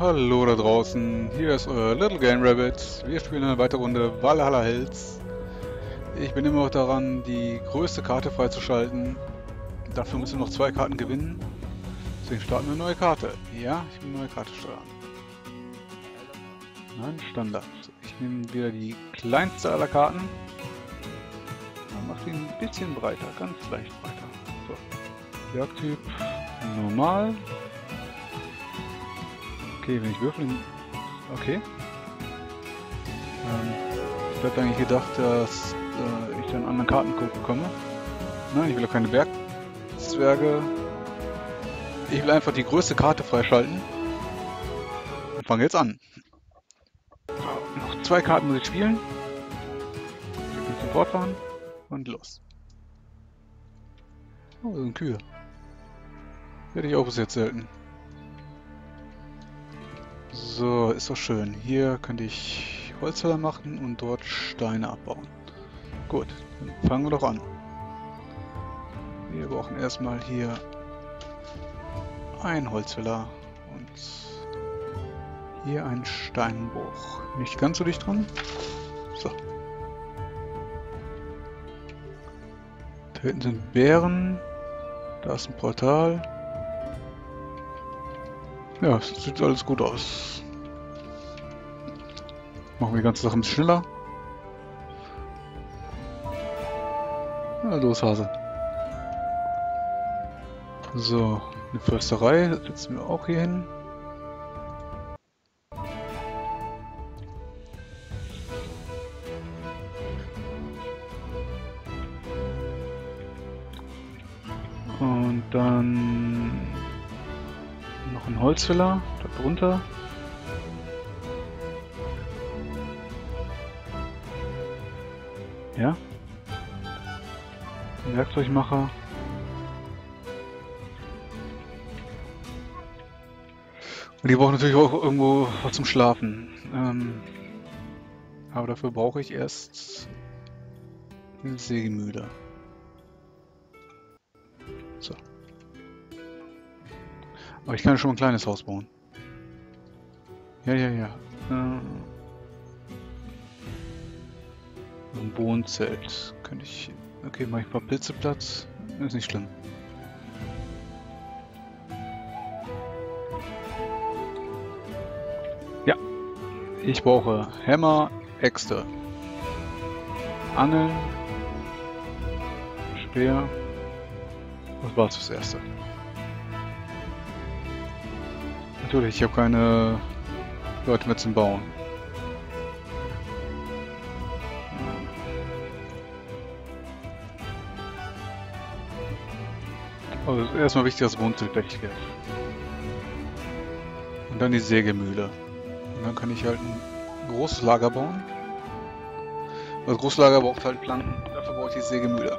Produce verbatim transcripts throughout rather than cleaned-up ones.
Hallo da draußen, hier ist euer Little Game Rabbit. Wir spielen eine weitere Runde Valhalla Hills. Ich bin immer noch daran, die größte Karte freizuschalten. Dafür müssen wir noch zwei Karten gewinnen. Deswegen starten wir eine neue Karte. Ja, ich will eine neue Karte starten. Nein, Standard. Ich nehme wieder die kleinste aller Karten. Dann mache ich ihn ein bisschen breiter, ganz leicht breiter. So. Jagdtyp normal. Okay, wenn ich würfeln. Okay. Ähm, ich hatte eigentlich gedacht, dass äh, ich dann anderen Kartencode bekomme. Nein, ich will auch keine Bergzwerge. Ich will einfach die größte Karte freischalten. Und fange jetzt an. So, noch zwei Karten muss ich spielen. Ich kann sofort fahren. Und los. Oh, so ein Kühe. Hätte ich auch bis jetzt selten. So, ist doch schön. Hier könnte ich Holzfäller machen und dort Steine abbauen. Gut, dann fangen wir doch an. Wir brauchen erstmal hier einen Holzfäller und hier einen Steinbruch. Nicht ganz so dicht dran. So. Da hinten sind Bären. Da ist ein Portal. Ja, es sieht alles gut aus. Machen wir die ganze Sache ein bisschen schneller. Na los, Hase. So, eine Försterei setzen wir auch hier hin. Und dann noch ein Holzfäller da drunter. Ja. Ein Werkzeugmacher. Und die brauchen natürlich auch irgendwo was zum Schlafen. Ähm, aber dafür brauche ich erst eine Sägemühle. So. Aber ich kann schon mal ein kleines Haus bauen. Ja, ja, ja. Ähm, ein Wohnzelt. Könnte ich... Okay, mache ich ein paar Pilze Platz. Ist nicht schlimm. Ja. Ich brauche Hammer, Äxte, Angel, Speer. Das war's fürs Erste. Natürlich, ich habe keine Leute mehr zum Bauen. Also ist erstmal wichtig, dass Wohnzelt weg wird. Und dann die Sägemühle. Und dann kann ich halt ein großes Lager bauen. Das große Lager braucht halt Planken, dafür brauche ich die Sägemühle.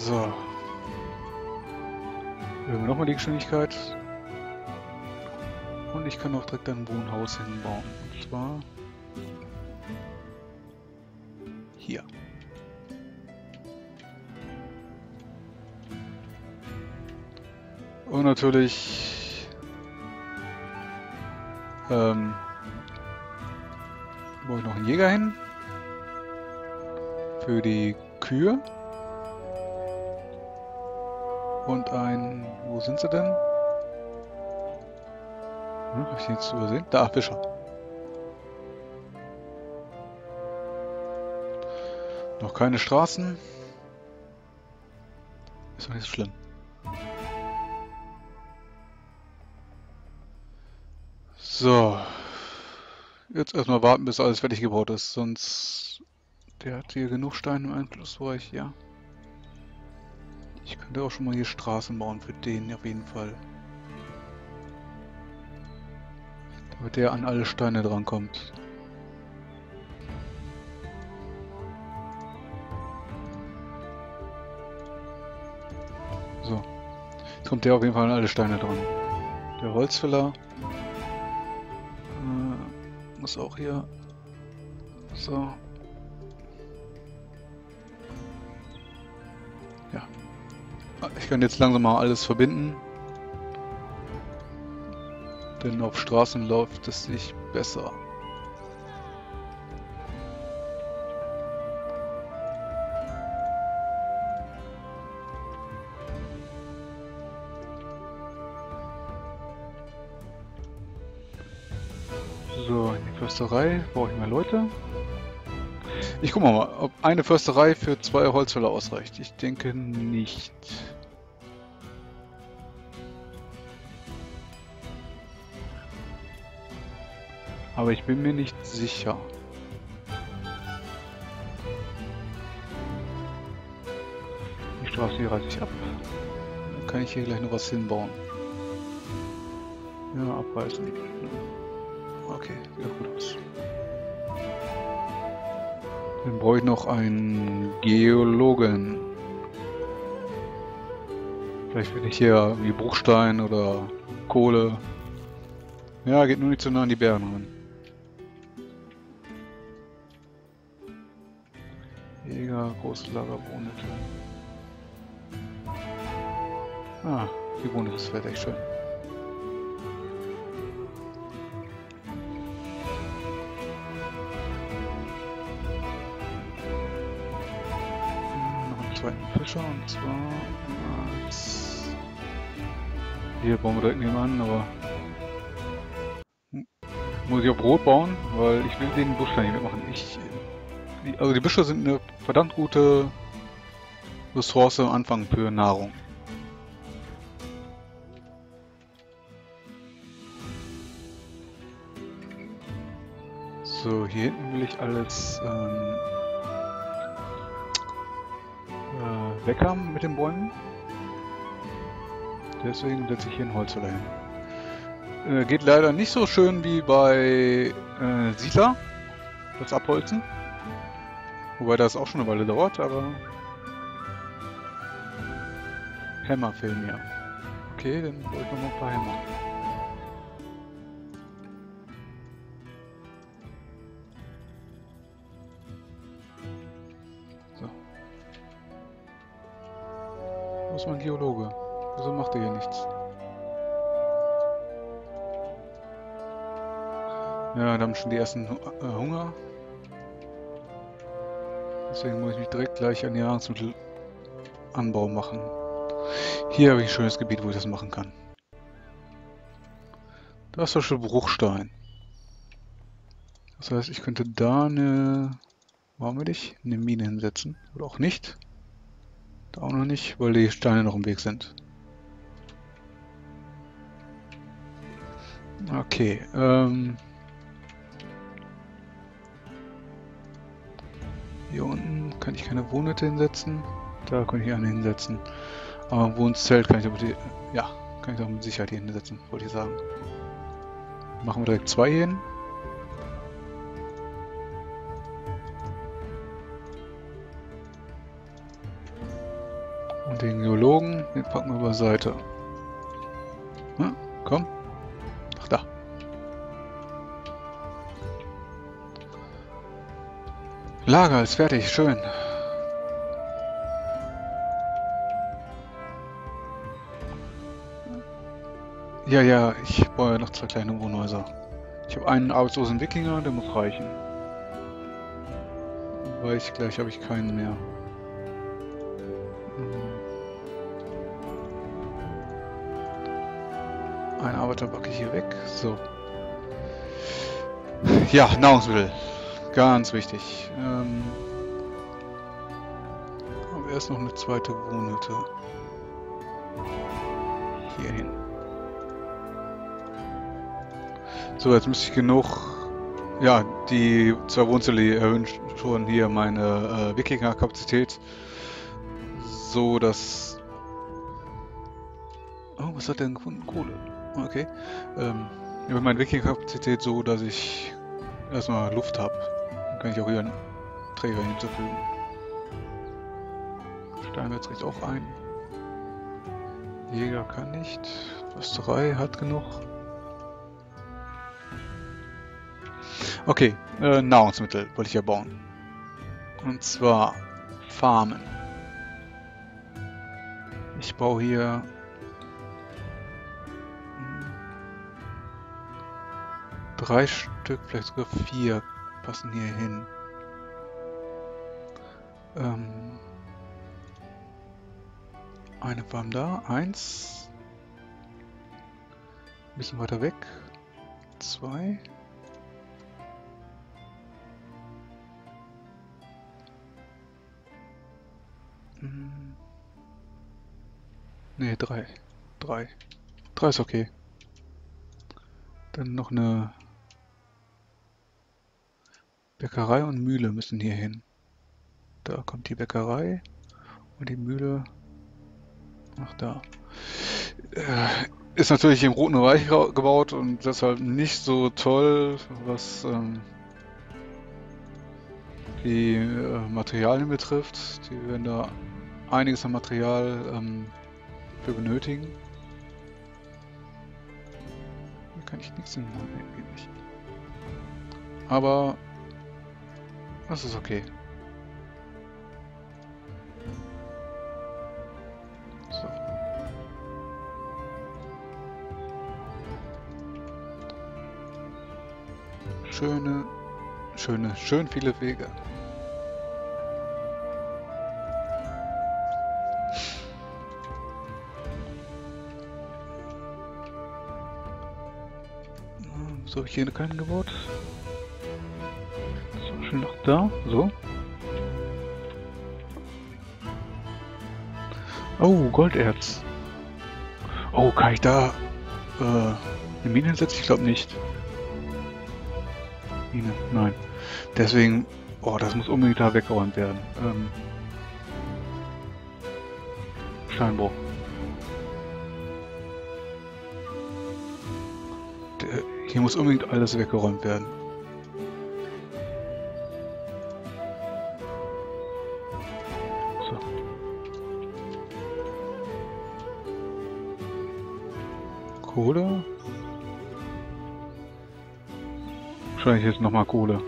So. Erhöhen wir nochmal die Geschwindigkeit. Und ich kann auch direkt ein Wohnhaus hinbauen. Und zwar hier. Und natürlich ähm, brauche ich noch einen Jäger hin. Für die Kühe. Und ein... Wo sind sie denn? Hm, hab ich den jetzt übersehen? Da, Fischer. Noch keine Straßen. Ist doch nicht so schlimm. So. Jetzt erstmal warten, bis alles fertig gebaut ist. Sonst... Der hat hier genug Steine im Einflussbereich, ja. Ich könnte auch schon mal hier Straßen bauen für den auf jeden Fall. Damit der an alle Steine drankommt. So. Jetzt kommt der auf jeden Fall an alle Steine dran. Der Holzfäller äh, muss auch hier. So. Ja. Ich kann jetzt langsam mal alles verbinden. Denn auf Straßen läuft es sich besser. So, in die Försterei brauche ich mehr Leute. Ich gucke mal, ob eine Försterei für zwei Holzfäller ausreicht. Ich denke nicht. Aber ich bin mir nicht sicher. Die Straße hier reiße ich ab. Dann kann ich hier gleich noch was hinbauen. Ja, abreißen. Okay, sieht auch gut aus. Dann brauche ich noch einen Geologen. Vielleicht finde ich hier wie Bruchstein oder Kohle. Ja, geht nur nicht so nah an die Bären ran. Jäger, Großlager, Wohnhütte. Ah, die Wohnhütte ist vielleicht echt schön. Noch einen zweiten Fischer und zwar als... Hier bauen wir direkt nebenan, aber... Muss ich auch Brot bauen, weil ich will den Busch da nicht mitmachen. Ich, die, also die Büsche sind eine verdammt gute Ressource am Anfang für Nahrung. So, hier hinten will ich alles ähm, äh, weg haben mit den Bäumen. Deswegen setze ich hier ein Holzfäller hin. Geht leider nicht so schön wie bei äh, Siedler, das Abholzen. Wobei das auch schon eine Weile dauert, aber... Hämmer fehlen mir. Okay, dann brauche ich nochmal ein paar Hämmer. So. Wo ist mein Geologe? Wieso macht er hier nichts? Ja, da haben schon die ersten Hunger. Deswegen muss ich mich direkt gleich an Nahrungsmittelanbau machen. Hier habe ich ein schönes Gebiet, wo ich das machen kann. Da ist zum Beispiel Bruchstein. Das heißt, ich könnte da eine... Warum will ich? Eine Mine hinsetzen. Oder auch nicht. Da auch noch nicht, weil die Steine noch im Weg sind. Okay, ähm... Hier unten kann ich keine Wohnhütte hinsetzen. Da kann ich eine hinsetzen. Aber ein Wohnzelt kann ich aber die, ja, kann ich auch mit Sicherheit hier hinsetzen, wollte ich sagen. Machen wir direkt zwei hin. Und den Geologen, den packen wir beiseite. Na, komm. Ach da. Lager ist fertig, schön. Ja, ja, ich baue ja noch zwei kleine Wohnhäuser. Ich habe einen arbeitslosen Wikinger, der muss reichen. Weil ich gleich habe ich keinen mehr. Ein Arbeiter packe ich hier weg, so. Ja, Nahrungsmittel. Ganz wichtig. Ähm, aber erst noch eine zweite Wohnhütte. Hier hin. So, jetzt müsste ich genug... Ja, die zwei Wohnzelle erhöhen schon hier meine äh, Wikinger-Kapazität. So, dass... Oh, was hat der denn gefunden? Kohle. Okay. Ähm, ich habe meine Wikinger-Kapazität so, dass ich erstmal Luft habe. Kann ich auch hier einen Träger hinzufügen. Steinmetz kriegt auch ein. Jäger kann nicht. Försterei hat genug. Okay, äh, Nahrungsmittel wollte ich ja bauen. Und zwar Farmen. Ich baue hier Drei Stück, vielleicht sogar vier passen hier hin. Ähm, eine war da, eins. Ein bisschen weiter weg, zwei. Hm. Ne, drei. Drei. Drei ist okay. Dann noch eine Bäckerei und Mühle müssen hier hin. Da kommt die Bäckerei und die Mühle nach da. Äh, ist natürlich im Roten Reich gebaut und deshalb nicht so toll, was ähm, die äh, Materialien betrifft. Die werden da einiges an Material ähm, für benötigen. Kann ich nichts hin, irgendwie nicht. Aber das ist okay. So. Schöne, schöne, schön viele Wege. So, habe ich hier keinen gebaut. So, schön noch da. So. Oh, Golderz. Oh, kann ich da äh, eine Mine hinsetzen? Ich glaube nicht. Mine, nein. Deswegen, oh, das muss unbedingt da weggeräumt werden. Ähm, Steinbruch. Hier muss unbedingt alles weggeräumt werden. So. Kohle? Wahrscheinlich jetzt nochmal Kohle.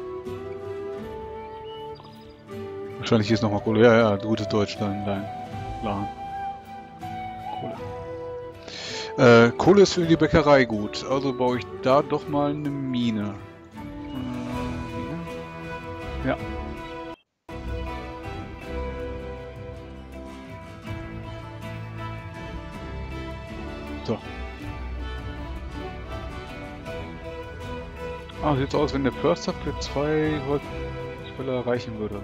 Wahrscheinlich jetzt nochmal Kohle. Ja, ja, gutes Deutsch, dein Plan. Äh, Kohle ist für die Bäckerei gut, also baue ich da doch mal eine Mine. Äh, ja. So. Ah, sieht so aus, wenn der Förster für zwei Holzfäller reichen würde.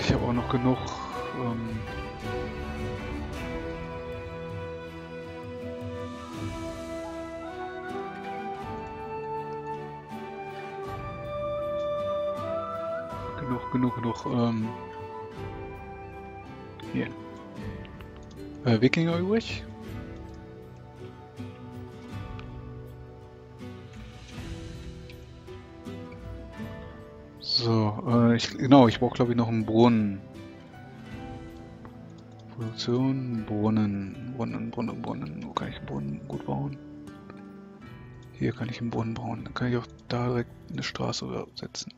Ich habe auch noch genug. Ähm, genug, genug, ähm, hier, äh, Wikinger übrig. So, äh, ich, genau, ich brauche glaube ich noch einen Brunnen. Produktion, Brunnen, Brunnen, Brunnen, Brunnen. Wo kann ich einen Brunnen gut bauen? Hier kann ich einen Brunnen bauen. Dann kann ich auch da direkt eine Straße setzen.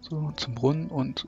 So, zum Brunnen und